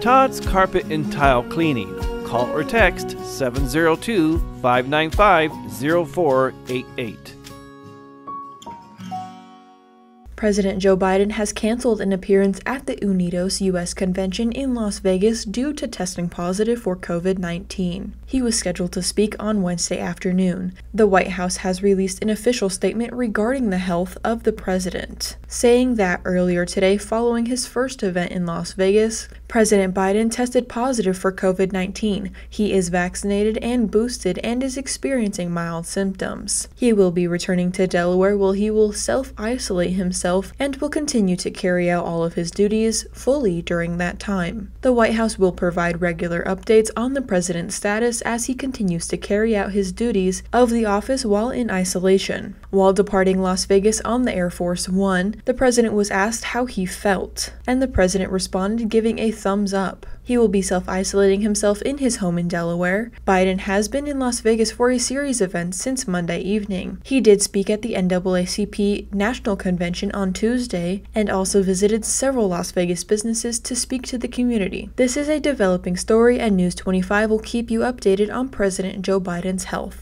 Todd's Carpet and Tile Cleaning. Call or text 702-595-0488. President Joe Biden has canceled an appearance at the Unidos U.S. Convention in Las Vegas due to testing positive for COVID-19. He was scheduled to speak on Wednesday afternoon. The White House has released an official statement regarding the health of the president, saying that earlier today, following his first event in Las Vegas, President Biden tested positive for COVID-19. He is vaccinated and boosted and is experiencing mild symptoms. He will be returning to Delaware where he will self-isolate himself and will continue to carry out all of his duties fully during that time. The White House will provide regular updates on the president's status as he continues to carry out his duties of the office while in isolation. While departing Las Vegas on the Air Force One, the president was asked how he felt, and the president responded giving a thumbs up. He will be self-isolating himself in his home in Delaware. Biden has been in Las Vegas for a series of events since Monday evening. He did speak at the NAACP National Convention on Tuesday and also visited several Las Vegas businesses to speak to the community. This is a developing story, and News 25 will keep you updated on President Joe Biden's health.